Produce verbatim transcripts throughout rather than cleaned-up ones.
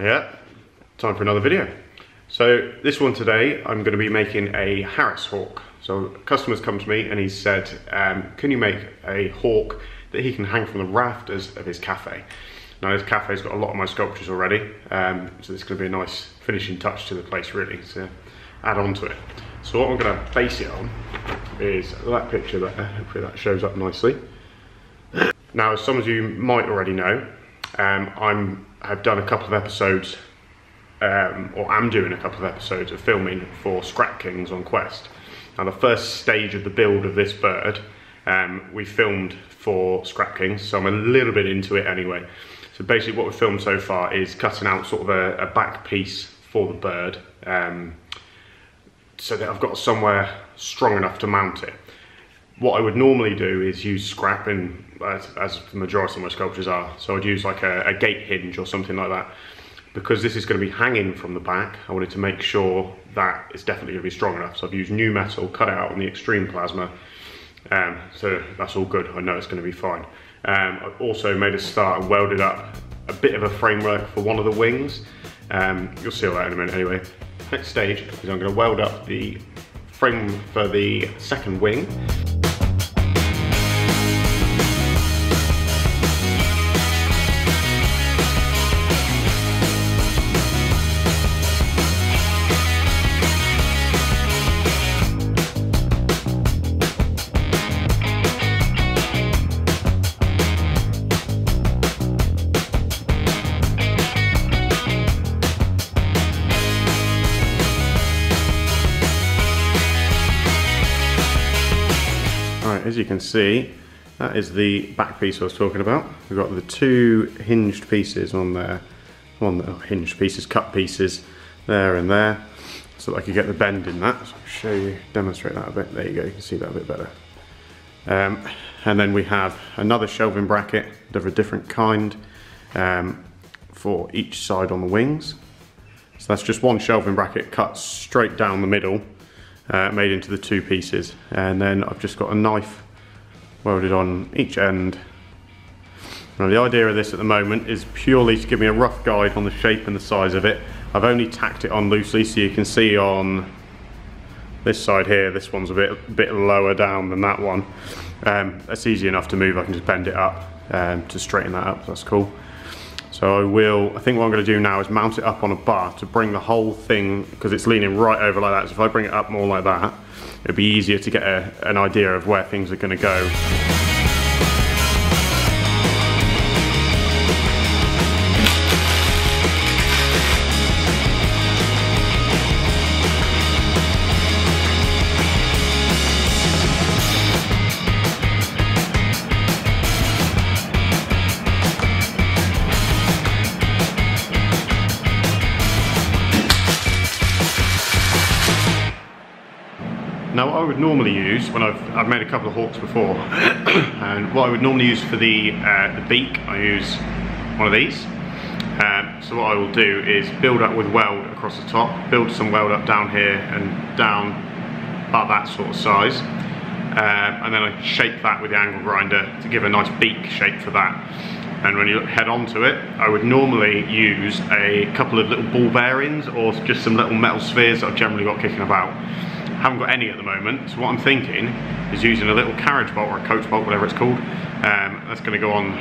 Yeah, time for another video. So this one today, I'm going to be making a Harris hawk. So customers come to me and he said, um, can you make a hawk that he can hang from the rafters of his cafe? Now this cafe's got a lot of my sculptures already, um, so this is going to be a nice finishing touch to the place really, so add on to it. So what I'm going to base it on is that picture there, hopefully that shows up nicely. Now as some of you might already know, um, I'm, I've done a couple of episodes, um, or am doing a couple of episodes of filming for Scrap Kings on Quest. Now the first stage of the build of this bird, um, we filmed for Scrap Kings, so I'm a little bit into it anyway. So basically what we've filmed so far is cutting out sort of a, a back piece for the bird, um, so that I've got somewhere strong enough to mount it. What I would normally do is use scrap, and as, as the majority of my sculptures are, so I'd use like a, a gate hinge or something like that. Because this is going to be hanging from the back, I wanted to make sure that it's definitely going to be strong enough. So I've used new metal, cut it out on the extreme plasma, um, so that's all good, I know it's going to be fine. Um, I've also made a start and welded up a bit of a framework for one of the wings. Um, you'll see all that in a minute anyway. Next stage is I'm going to weld up the frame for the second wing. As you can see, that is the back piece I was talking about. We've got the two hinged pieces on there, one oh, hinged pieces, cut pieces there and there, so that I could get the bend in that. So I'll show you, demonstrate that a bit. There you go, you can see that a bit better. Um, and then we have another shelving bracket of a different kind um, for each side on the wings. So that's just one shelving bracket cut straight down the middle. Uh, made into the two pieces, and then I've just got a knife welded on each end. Now the idea of this at the moment is purely to give me a rough guide on the shape and the size of it. I've only tacked it on loosely, so you can see on this side here, this one's a bit, bit lower down than that one. Um, that's easy enough to move, I can just bend it up um, to straighten that up, that's cool. So I will, I think what I'm going to do now is mount it up on a bar to bring the whole thing, because it's leaning right over like that, so if I bring it up more like that, it'll be easier to get a, an idea of where things are going to go. Now what I would normally use, when I've, I've made a couple of hawks before, and what I would normally use for the, uh, the beak, I use one of these. Um, so what I will do is build up with weld across the top, build some weld up down here and down about that sort of size. Um, and then I shape that with the angle grinder to give a nice beak shape for that. And when you head on to it, I would normally use a couple of little ball bearings or just some little metal spheres that I've generally got kicking about. Haven't got any at the moment, so what I'm thinking is using a little carriage bolt or a coach bolt, whatever it's called. Um, that's going to go on,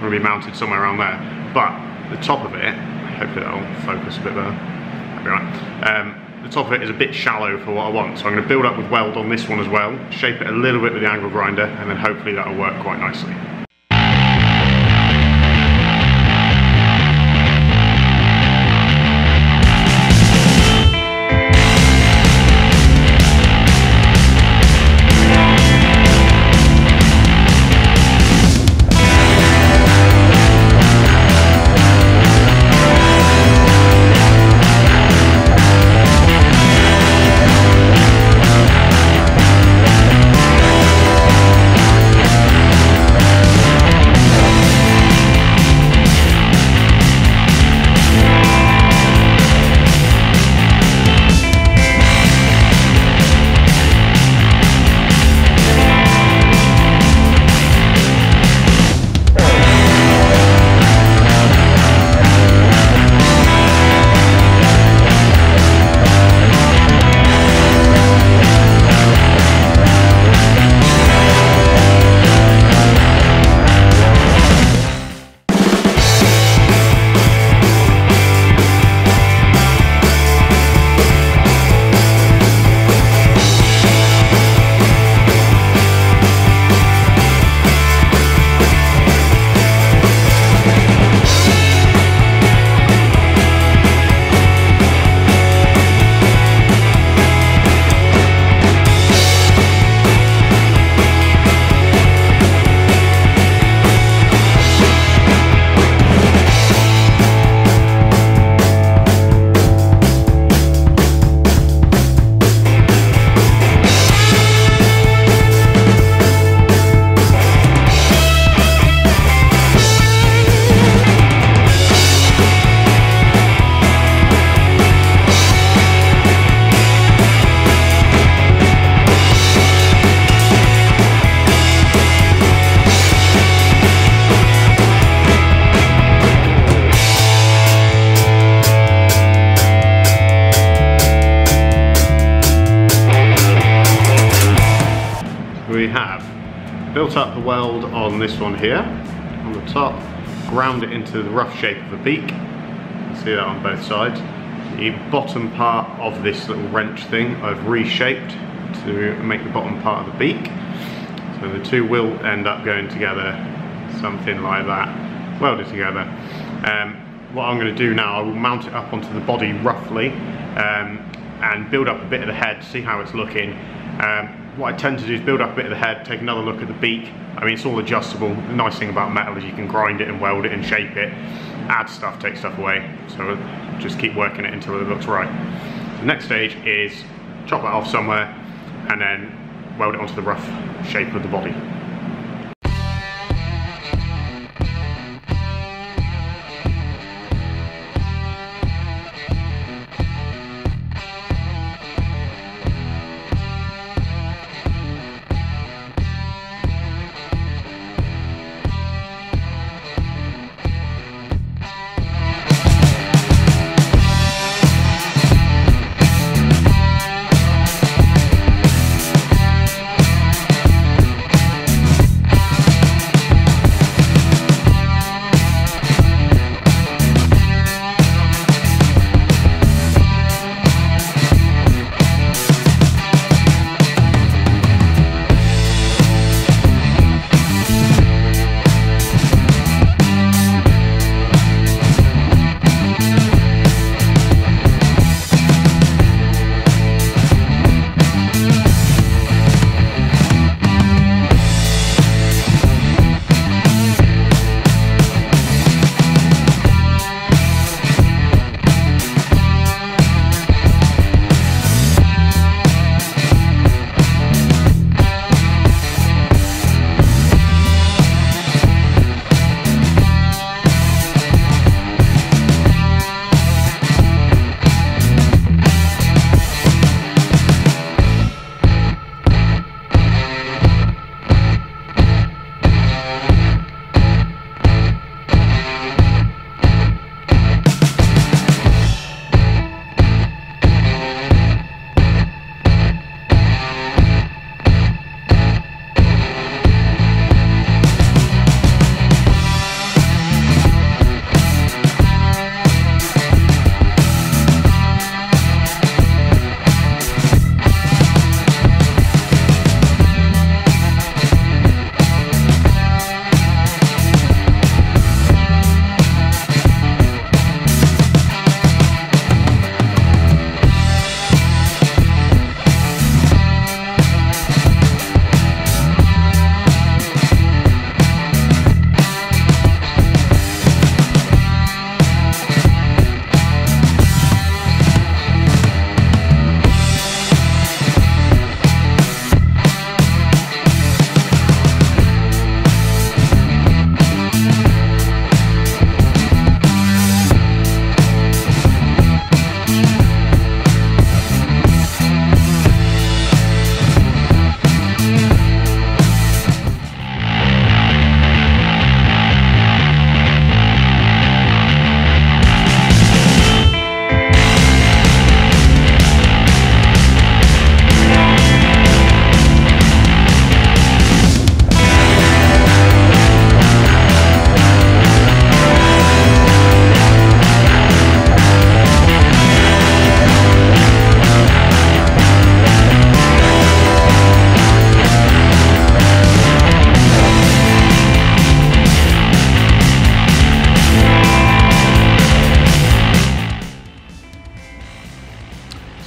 going to be mounted somewhere around there. But the top of it, hopefully that'll focus a bit better. That'll be right. Um, the top of it is a bit shallow for what I want, so I'm going to build up with weld on this one as well, shape it a little bit with the angle grinder, and then hopefully that'll work quite nicely. built up the weld on this one here, on the top, ground it into the rough shape of a beak. You can see that on both sides. The bottom part of this little wrench thing I've reshaped to make the bottom part of the beak. So the two will end up going together, something like that, welded together. Um, what I'm going to do now, I will mount it up onto the body roughly um, and build up a bit of the head, see how it's looking. Um, what I tend to do is build up a bit of the head, take another look at the beak. I mean, it's all adjustable. The nice thing about metal is you can grind it and weld it and shape it, add stuff, take stuff away. So just keep working it until it looks right. The next stage is chop that off somewhere and then weld it onto the rough shape of the body.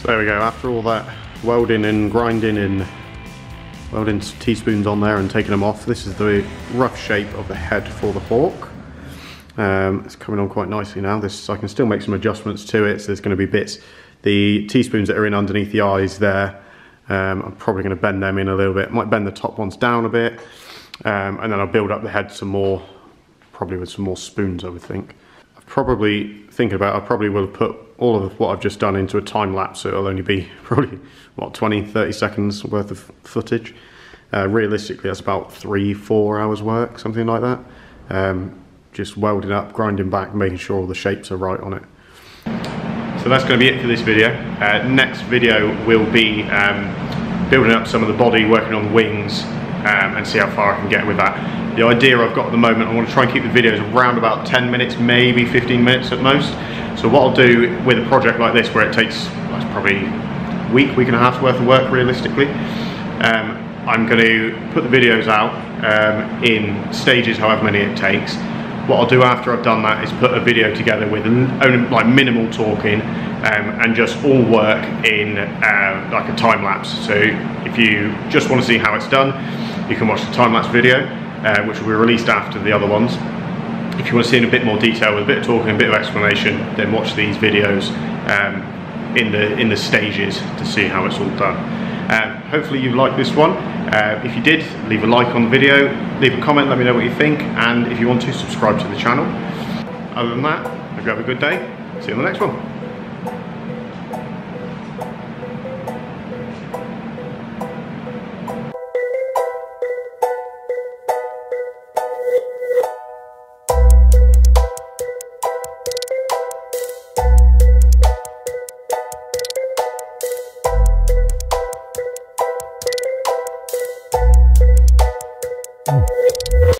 There we go, after all that welding and grinding and welding teaspoons on there and taking them off, this is the rough shape of the head for the hawk. Um, it's coming on quite nicely now. This I can still make some adjustments to it, so there's going to be bits. The teaspoons that are in underneath the eyes there, um, I'm probably going to bend them in a little bit. Might bend the top ones down a bit, um, and then I'll build up the head some more, probably with some more spoons, I would think. I've probably, thinking about it, I probably will put all of what I've just done into a time lapse, so it'll only be probably, what, twenty, thirty seconds worth of footage. Uh, realistically, that's about three, four hours work, something like that. Um, just welding up, grinding back, making sure all the shapes are right on it. So that's going to be it for this video. Uh, next video will be um, building up some of the body, working on the wings, um, and see how far I can get with that. The idea I've got at the moment, I want to try and keep the videos around about ten minutes, maybe fifteen minutes at most. So what I'll do with a project like this, where it takes that's probably a week, week and a half's worth of work realistically, um, I'm going to put the videos out um, in stages, however many it takes. What I'll do after I've done that is put a video together with only like minimal talking um, and just all work in uh, like a time lapse. So if you just want to see how it's done, you can watch the time lapse video, uh, which will be released after the other ones. If you want to see in a bit more detail with a bit of talking, a bit of explanation, then watch these videos um, in the in the stages to see how it's all done. Um, hopefully you liked this one. Uh, if you did, leave a like on the video, leave a comment, let me know what you think, and if you want to, subscribe to the channel. Other than that, hope you have a good day. See you in the next one.